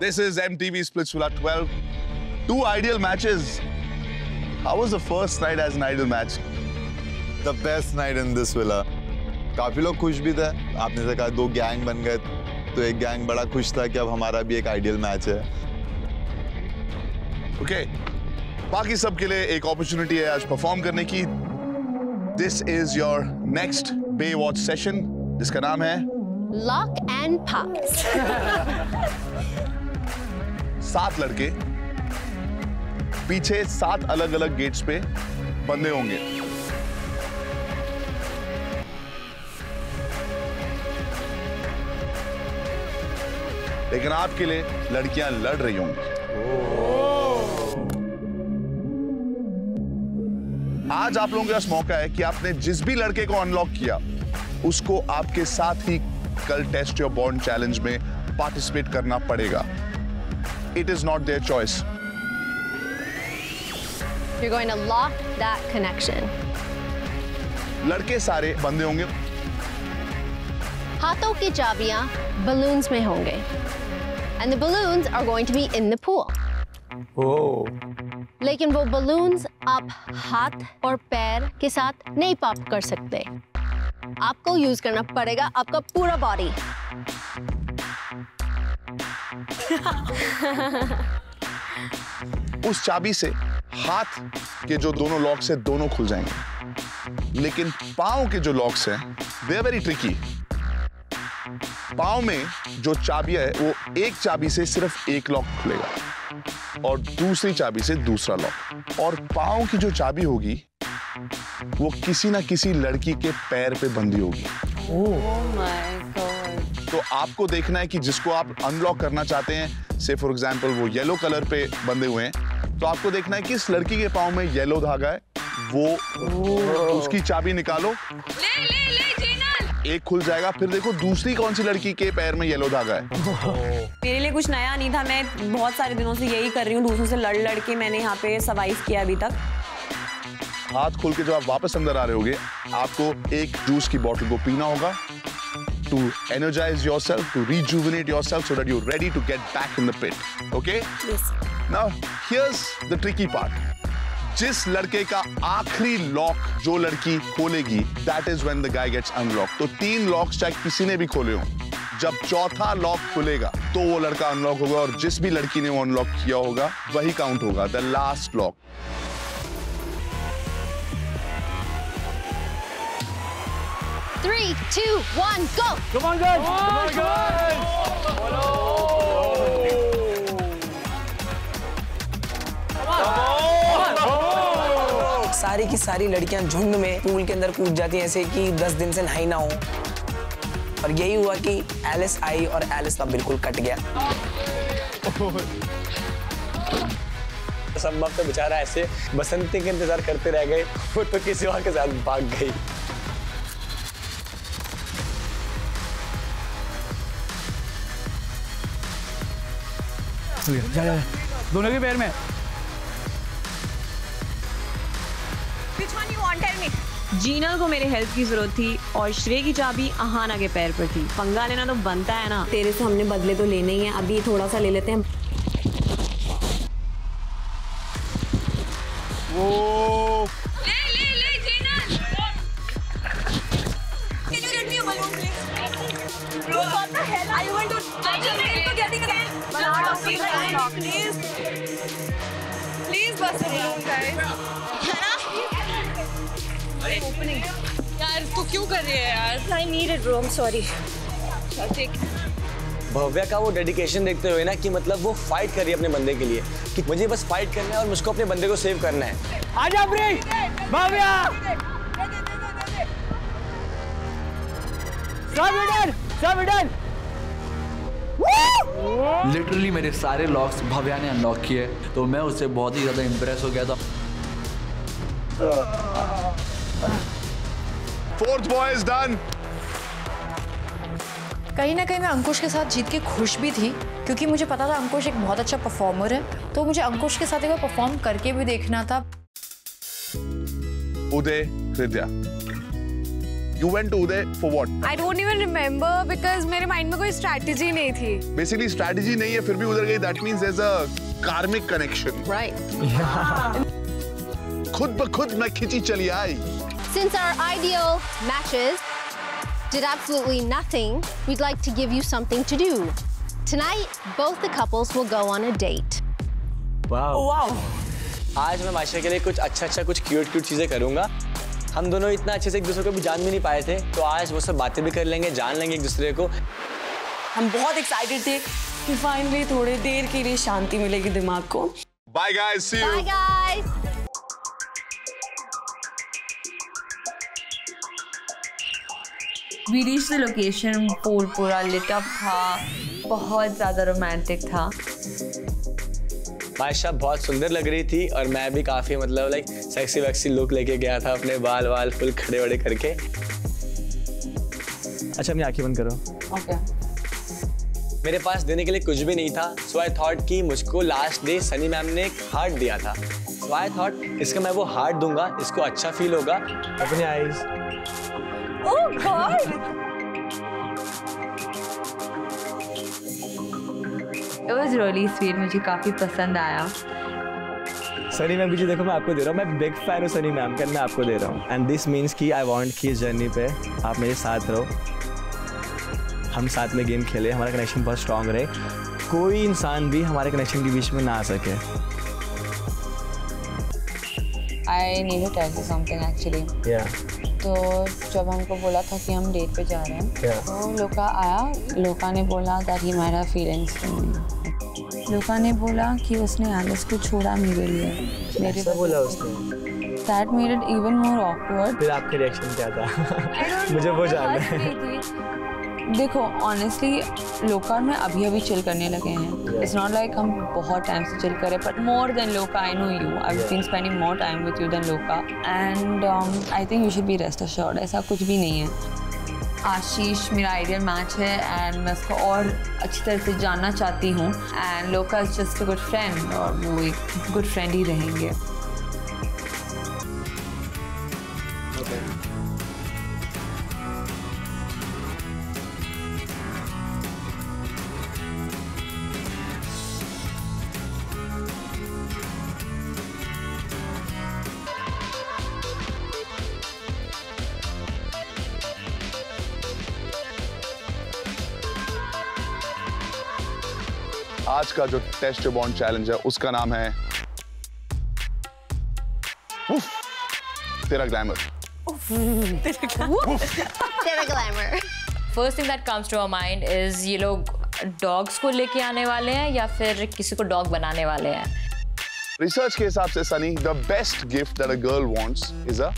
This is MTV Splitsvilla 12. Two ideal matches. How was the first night as an ideal match? The best night in this villa. काफी लोग खुश भी थे. आपने से कहा दो गैंग बन गए, तो एक गैंग बड़ा खुश था कि अब हमारा भी एक आइडियल मैच है. Okay. बाकी सब के लिए एक opportunity है आज perform करने की. This is your next Baywatch session. जिसका नाम है Lock and Pop. 7 लड़के पीछे 7 अलग अलग गेट्स पे बंधे होंगे. लेकिन आपके लिए लड़कियां लड़ रही होंगी. आज आप लोगों के पास मौका है कि आपने जिस भी लड़के को अनलॉक किया उसको आपके साथ ही कल टेस्ट योर बॉन्ड चैलेंज में पार्टिसिपेट करना पड़ेगा. It is not their choice. You're going to lock that connection. लड़के सारे बंधे होंगे. हाथों की चाबियां balloons में होंगे. And the balloons are going to be in the pool. Oh. लेकिन वो balloons आप हाथ और पैर के साथ नहीं pop कर सकते. आपको यूज करना पड़ेगा आपका पूरा बॉडी. उस चाबी से हाथ के जो दोनों लॉक्स हैं दोनों खुल जाएंगे, लेकिन पाँव के जो लॉक्स हैं दे आर वेरी ट्रिकी. पाँव में जो चाबी है वो एक चाबी से सिर्फ एक लॉक खुलेगा और दूसरी चाबी से दूसरा लॉक, और पाँव की जो चाबी होगी वो किसी ना किसी लड़की के पैर पे बंधी होगी. तो आपको देखना है कि जिसको आप अनलॉक करना चाहते हैं, से फॉर एग्जांपल वो येलो कलर पे बंधे हुए हैं, तो आपको देखना है कि इस लड़की के पाँव में येलो धागा है, वो उसकी चाबी निकालो. ले जीनल. एक खुल जाएगा. फिर देखो दूसरी कौन सी लड़की के पैर में येलो धागा है. मेरे लिए कुछ नया नहीं था. मैं बहुत सारे दिनों से यही कर रही हूँ. दूसरों से लड़ लड़ के मैंने यहाँ पे सर्वाइव किया अभी तक. हाथ खोल के जब आप वापस अंदर आ रहे होगे आपको एक जूस की बॉटल को पीना होगा to energize yourself, to rejuvenate yourself so that you're ready to get back in the pit. Okay? Yes. Now, here's the tricky part. जिस लड़के का आखिरी लॉक जो लड़की खोलेगी, that is when the guy gets unlocked. तो 3 locks चाहे किसी ने भी खोले हो, जब चौथा लॉक खुलेगा तो वो लड़का अनलॉक होगा, और जिस भी लड़की ने वो अनलॉक किया होगा वही काउंट होगा, the last lock. Three, two, one, go! Come on, guys! Come on, guys! Hello! सारी की सारी लड़कियां झुंड में पूल के अंदर कूद जाती हैं, ऐसे कि 10 दिन से नहाई ना हो. और यही हुआ कि एलिस आई और एलिस का बिल्कुल कट गया. संभव तो बेचारा ऐसे बसंती के इंतजार करते रह गए. वो तो किसी और के साथ भाग गई. जा दोनों के पैर में. Which one you want, tell me? Jinal को मेरे हेल्प की जरूरत थी और श्रेय की चाबी अहाना के पैर पर थी. पंगा लेना तो बनता है ना. तेरे से हमने बदले तो लेने ही हैं. अभी थोड़ा सा ले लेते हैं. वो ले Jinal. Can you get me a balloon, please? Bro, what the hell? I want to get it again. Please, please, bust the balloon, guys. It's opening. यार तू क्यों कर रही है यार? I need it, bro. I'm sorry. I'll take it. Bhavya का वो dedication देखते हुए ना कि मतलब वो फाइट कर रही है अपने बंदे के लिए, कि मुझे बस फाइट करना है और मुझको अपने बंदे को सेव करना है. आजा प्री, भव्या. सब इधर. लिटरली मेरे सारे लॉक्स भव्या ने अनलॉक किए, तो मैं उससे बहुत ही ज्यादा इंप्रेस हो गया था. Fourth boy is done. कहीं ना कहीं मैं अंकुश के साथ जीत के खुश भी थी, क्योंकि मुझे पता था अंकुश एक बहुत अच्छा परफॉर्मर है, तो मुझे अंकुश के साथ एक बार परफॉर्म करके भी देखना था. उदय हृदया You went to Uday for what? I don't even remember because मेरे mind में कोई strategy नहीं थी. Basically strategy नहीं है फिर भी उधर गई. That means there's a karmic connection. Right. Yeah. खुद ब खुद मैं खिंची चली आई. Since our ideal matches did absolutely nothing, we'd like to give you something to do. Tonight, both the couples will go on a date. Wow. Wow. आज मैं माशा के लिए कुछ अच्छा कुछ क्यूट चीजें करूंगा. हम दोनों इतना अच्छे से एक दूसरे को भी जान भी नहीं पाए थे, तो आज वो सब बातें भी कर लेंगे, जान लेंगे एक दूसरे को. हम बहुत एक्साइटेड थे कि फाइनली थोड़ी देर के लिए शांति मिलेगी दिमाग को. Bye guys, see you. Bye guys. We reached the location. Pool पूरा lit up था, बहुत ज्यादा रोमांटिक था. मायशा बहुत सुंदर लग रही थी और मैं भी काफी मतलब लाइक सेक्सी वैक्सी लुक लेके गया था, अपने बाल वाल फुल खड़े वड़े करके. अच्छा अपनी आंखें बंद करो. Okay. मेरे पास देने के लिए कुछ भी नहीं था, so I thought कि मुझको लास्ट डे सनी मैम ने एक हार्ट दिया था, so I thought इसका मैं वो हार्ट दूंगा, इसको अच्छा फील होगा. अपनी eyes. Oh God. It was really sweet. मुझे काफी पसंद आया. सनी मैम जी देखो मैं आपको दे रहा हूँ, मैं बिग फैन हूँ सनी मैम का, मैं आपको दे रहा हूँ. एंड दिस मीन्स कि आई वांट कि इस जर्नी पे आप मेरे साथ रहो, हम साथ में गेम खेले, हमारा कनेक्शन बहुत स्ट्रांग रहे, कोई इंसान भी हमारे कनेक्शन के बीच में ना आ सके. I need to tell you something actually. तो जब हमको बोला था कि हम डेट पे जा रहे हैं, तो लोका आया. लोका ने बोला that he might have feelings for me. Loka ने बोला कि उसने एलिस को छोड़ा मेरे लिए. मेरे से बोला उसने. That made it even more awkward. फिर आपका रिएक्शन क्या था? मुझे वो जानना है. देखो ऑनेस्टली लोका में अभी अभी चिल करने लगे हैं. इट्स नॉट लाइक हम बहुत टाइम से चिल करे, but more than Loka I know you. I have been spending more time with you than Loka. And I think you should be rest assured, ऐसा कुछ भी नहीं है. आशीष मेरा आइडियल मैच है एंड मैं उसको और अच्छी तरह से जानना चाहती हूँ. And Loka is just a good friend और वो एक गुड फ्रेंड ही रहेंगे. आज का जो टेस्ट योर बॉन्ड चैलेंज है उसका नाम है तेरा ग्लैमर. तेरा glamour. First thing that comes to our mind is ये लोग डॉग्स को लेके आने वाले हैं या फिर किसी को डॉग बनाने वाले हैं. रिसर्च के हिसाब से Sunny the best gift that a girl wants is a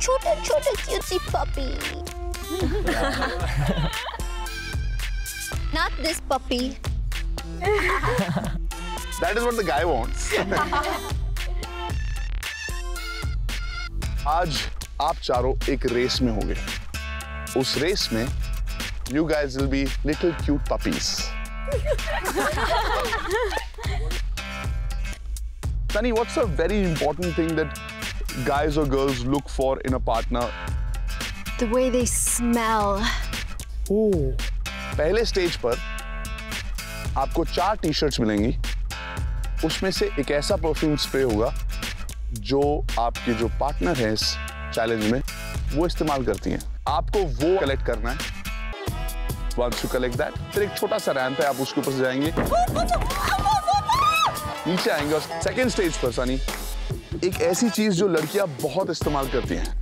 छोटा छोटा cutie puppy. Not this puppy. That is what the guy wants. आज आप चारों एक रेस में होंगे. उस रेस में you guys will be little cute puppies. Sunny, what's a very important thing that guys or girls look for in a partner? The way they smell. Oh. पहले stage पर आपको 4 टी-शर्ट्स मिलेंगी, उसमें से एक ऐसा परफ्यूम स्प्रे होगा जो आपके जो पार्टनर हैं इस चैलेंज में वो इस्तेमाल करती हैं. आपको वो कलेक्ट करना है. वंस यू कलेक्ट दैट, फिर एक छोटा सा रैंप है, आप उसके ऊपर से जाएंगे, नीचे आएंगे और सेकेंड स्टेज पर सनी एक ऐसी चीज जो लड़कियां बहुत इस्तेमाल करती हैं.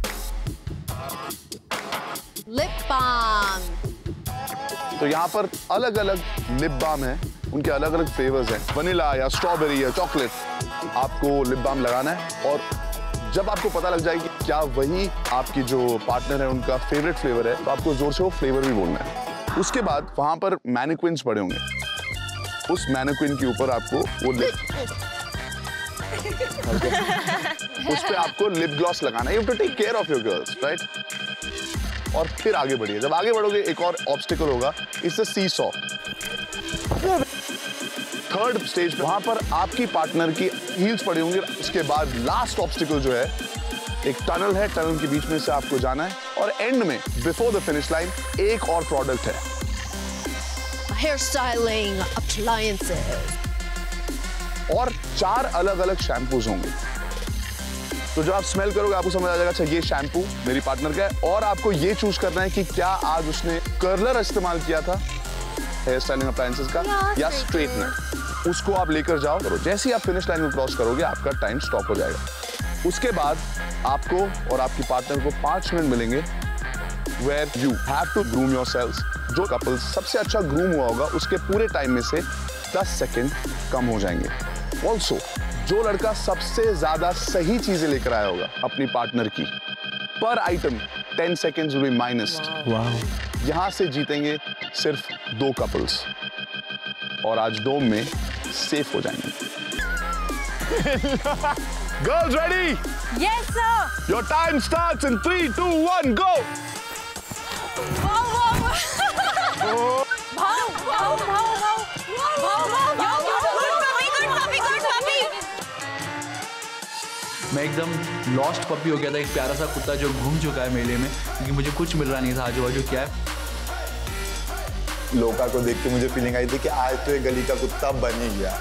Lip balm. तो यहाँ पर अलग अलग लिप बाम है, उनके अलग अलग फ्लेवर्स हैं, वनीला या स्ट्रॉबेरी या चॉकलेट. आपको लिप बाम लगाना है और जब आपको पता लग जाएगी क्या वही आपकी जो पार्टनर है उनका फेवरेट फ्लेवर है, तो आपको जोर से वो फ्लेवर भी बोलना है. उसके बाद वहाँ पर मैनिक्विन्स पड़े होंगे, उस मैनिक्विन के ऊपर आपको वो उस पर आपको लिप ग्लॉस लगाना है. You have to take care of your girls, right. और फिर आगे बढ़िए. जब आगे बढ़ोगे एक और ऑब्स्टिकल होगा, it's a seesaw. Third stage वहां पर आपकी पार्टनर की हील्स पड़े होंगे. उसके बाद लास्ट ऑब्स्टिकल जो है एक टनल है, टनल के बीच में से आपको जाना है और एंड में बिफोर द फिनिश लाइन एक और प्रोडक्ट है, हेयर स्टाइलिंग अप्लायंसेस, और 4 अलग अलग शैम्पूज होंगे। तो जब आप स्मेल करोगे आपको समझ आ जाएगा अच्छा ये शैम्पू मेरी पार्टनर का है, और आपको ये चूज करना है कि क्या आज उसने कर्लर इस्तेमाल किया था हेयर स्टाइलिंग अप्लायंसेस का या स्ट्रेटनर। उसको आप लेकर जाओ करो, जैसे ही आप फिनिश लाइन में क्रॉस करोगे आपका टाइम स्टॉप हो जाएगा। उसके बाद आपको और आपकी पार्टनर को 5 मिनट मिलेंगे where you have to groom yourself. जो कपल सबसे अच्छा ग्रूम हुआ होगा उसके पूरे टाइम में से 10 सेकेंड कम हो जाएंगे। ऑल्सो जो लड़का सबसे ज्यादा सही चीजें लेकर आया होगा अपनी पार्टनर की, पर item 10 seconds will be minused. वाह, यहां से जीतेंगे सिर्फ 2 कपल्स और आज डोम में सेफ हो जाएंगे। Girls ready? Yes sir. Your time starts in 3, 2, 1 go. मैं एकदम लॉस्ट पपी हो गया था, एक प्यारा सा कुत्ता जो घूम चुका है मेले में क्योंकि मुझे कुछ मिल रहा नहीं था आजू बाजू क्या है। लोका को देख के मुझे फीलिंग आई थी कि आज तो ये गली का कुत्ता बन ही गया।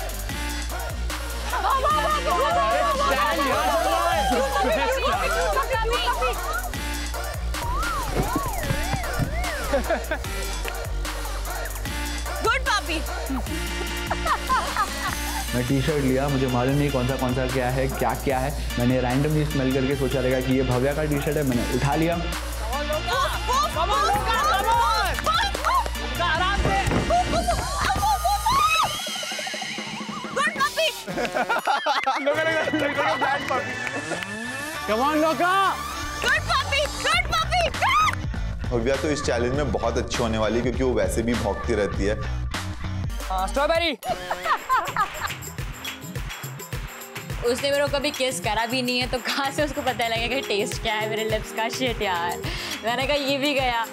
Good puppy. मैं टी शर्ट लिया, मुझे मालूम नहीं कौन सा क्या है। मैंने रैंडमली स्मेल करके सोचा रहेगा कि ये भव्या का टी शर्ट है, मैंने उठा लिया। भव्या तो इस चैलेंज में बहुत अच्छी होने वाली है क्योंकि वो वैसे भी भौंकती रहती है। स्ट्रॉबेरी। उसने मेरे को कभी किस करा भी नहीं है तो कहाँ से उसको पता लगेगा कि टेस्ट क्या है मेरे लिप्स का। शिट यार, मैंने कहा ये भी गया।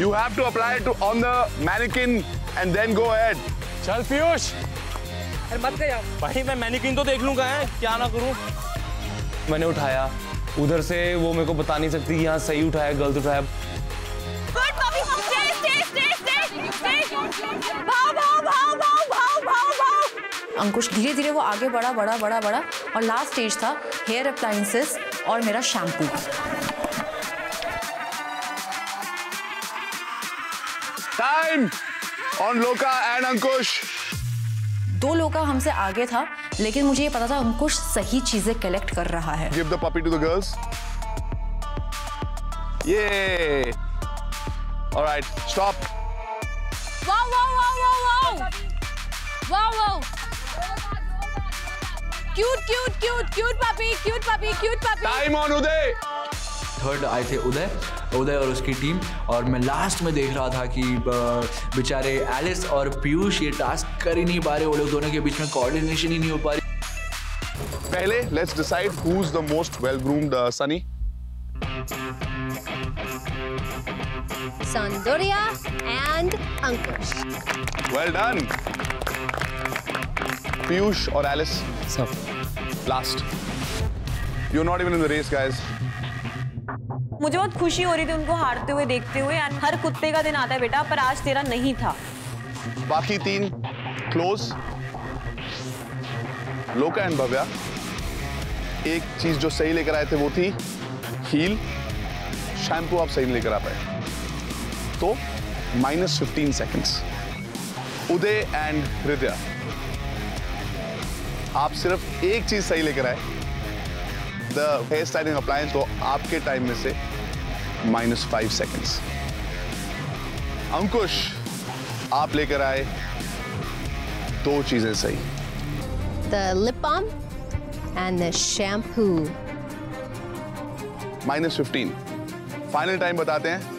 You have to apply to on the mannequin and then go ahead. चल पीयूष। अरे मत कर यार। भाई मैं मैनिकिन तो देख लूँगा है, क्या ना करूँ। मैंने उठाया, उधर से वो मेरे को बता नहीं सकती कि यहाँ सही उठाया गलत उठाया। अंकुश धीरे धीरे वो आगे बढ़ा और लास्ट स्टेज था हेयर अप्लायंसेस और मेरा shampoo. Time on Loka and Ankush. 2 Loka हमसे आगे था लेकिन मुझे ये पता था अंकुश सही चीजें कलेक्ट कर रहा है। Give the puppy to the girls. ये alright stop. Wow wow wow wow wow wow. Cute cute cute cute puppy cute puppy cute puppy. Time on Uday. 3rd आए थे उदय और उसकी टीम, और मैं लास्ट में देख रहा था कि बेचारे एलिस और पीयूष ये टास्क कर ही नहीं पा रहे। वो लोग दोनों के बीच में कोऑर्डिनेशन ही नहीं हो पा रही। पहले let's decide who is the most well groomed. Sunny. Soundarya and Ankush. Well done. Piyush और एलिस सब लास्ट। You are not even in the race guys. मुझे बहुत खुशी हो रही थी उनको हारते हुए देखते हुए। हर कुत्ते का दिन आता है बेटा, पर आज तेरा नहीं था। बाकी 3 क्लोज। लोका एंड भव्या एक चीज जो सही लेकर आए थे वो थी हील। शैम्पू आप सही लेकर आ पाए तो -15 सेकेंड्स। उदय एंड हृदया आप सिर्फ एक चीज सही लेकर आए द हेयर स्टाइलिंग अप्लायंस, तो आपके टाइम में से -5 सेकेंड्स। अंकुश आप लेकर आए 2 चीजें सही, the lip balm and the shampoo. -15। Final time बताते हैं।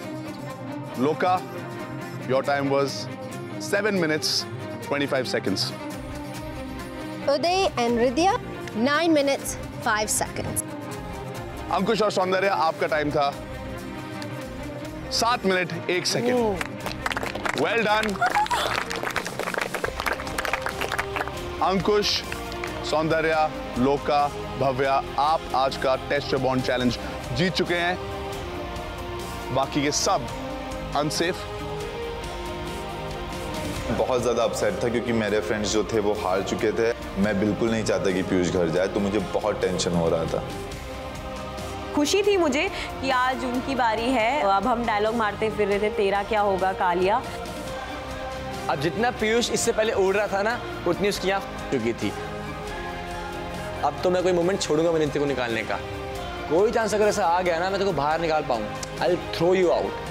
Loka your time was 7 minutes 25 seconds। Uday and Hridaya 9 minutes 5 seconds। Ankush और सौंदर्य आपका टाइम था 7 minute 1 second. Well done Ankush, सौंदर्य, लोका भव्या, आप आज का टेस्ट बॉन्ड चैलेंज जीत चुके हैं, बाकी के सब अनसेफ। बहुत ज़्यादा अपसेट था क्योंकि मेरे फ्रेंड्स जो थे वो हार चुके थे। मैं बिल्कुल नहीं चाहता कि पीयूष घर जाए, तो मुझे बहुत टेंशन हो रहा था। खुशी थी मुझे कि आज उनकी बारी है। अब हम डायलॉग मारते फिर रहे थे, तेरा क्या होगा कालिया। अब जितना पीयूष इससे पहले उड़ रहा था ना, उतनी उसकी आँख चुकी थी। अब तो मैं कोई मोमेंट छोड़ूंगा मैंने तेरे को निकालने का। कोई चांस अगर ऐसा आ गया ना, मैं तेरे को बाहर निकाल पाऊँ। I will throw you out.